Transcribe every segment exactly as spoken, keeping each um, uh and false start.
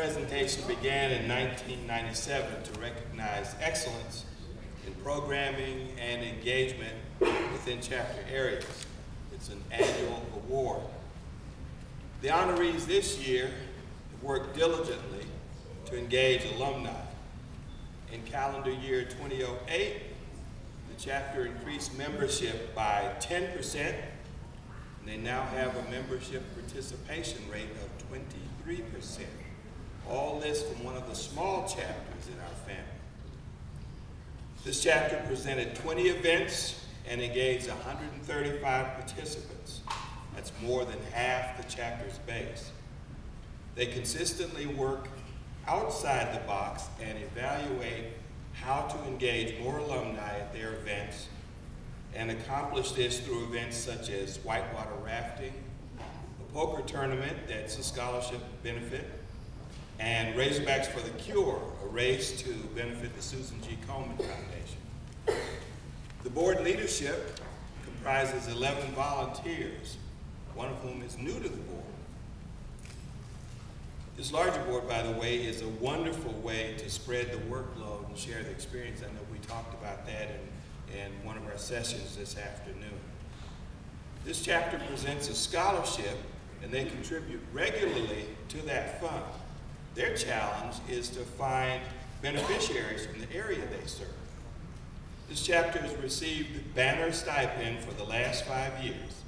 presentation began in nineteen ninety-seven to recognize excellence in programming and engagement within chapter areas. It's an annual award. The honorees this year have worked diligently to engage alumni. In calendar year two thousand eight, the chapter increased membership by ten percent, and they now have a membership participation rate of twenty-three percent. All this from one of the small chapters in our family. This chapter presented twenty events and engaged one hundred thirty-five participants. That's more than half the chapter's base. They consistently work outside the box and evaluate how to engage more alumni at their events and accomplish this through events such as whitewater rafting, a poker tournament that's a scholarship benefit, and Razorbacks for the Cure, a race to benefit the Susan G. Komen Foundation. The board leadership comprises eleven volunteers, one of whom is new to the board. This larger board, by the way, is a wonderful way to spread the workload and share the experience. I know we talked about that in, in one of our sessions this afternoon. This chapter presents a scholarship, and they contribute regularly to that fund. Their challenge is to find beneficiaries from the area they serve. This chapter has received banner stipend for the last five years.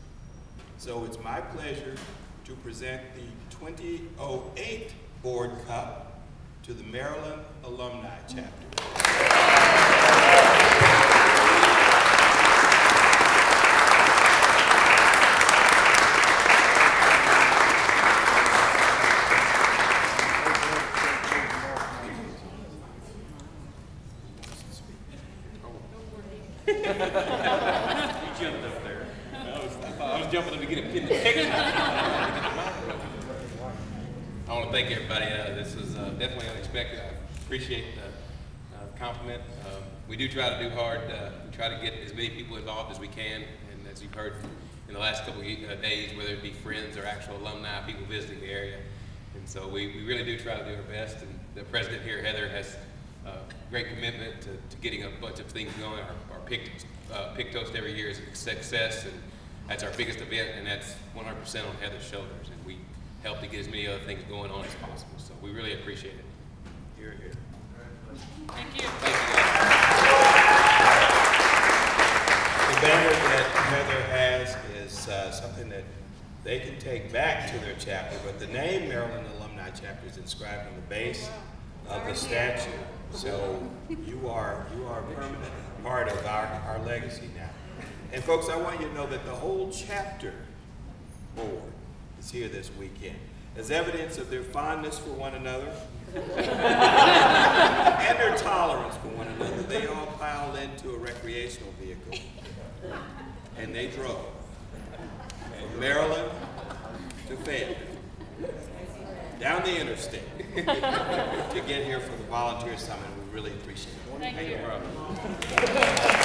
So it's my pleasure to present the twenty oh eight Board Cup to the Maryland Alumni Chapter. Appreciate the uh, compliment. Um, we do try to do hard. Uh, we try to get as many people involved as we can, and as you've heard in the last couple of uh, days, whether it be friends or actual alumni, people visiting the area. And so we, we really do try to do our best, and the president here, Heather, has a uh, great commitment to, to getting a bunch of things going. Our, our pick, uh, pick toast every year is a success, and that's our biggest event, and that's one hundred percent on Heather's shoulders, and we help to get as many other things going on as possible. So we really appreciate it. Here, here. Thank you. Thank you. The banner that Heather has is uh, something that they can take back to their chapter, but the name Maryland Alumni Chapter is inscribed on the base of the statue. So you are you are a permanent part of our, our legacy now. And folks, I want you to know that the whole chapter board is here this weekend as evidence of their fondness for one another. And their tolerance for one another. They all piled into a recreational vehicle, and they drove from Maryland to Fayetteville, down the interstate, to get here for the volunteer summit. We really appreciate it. Thank you.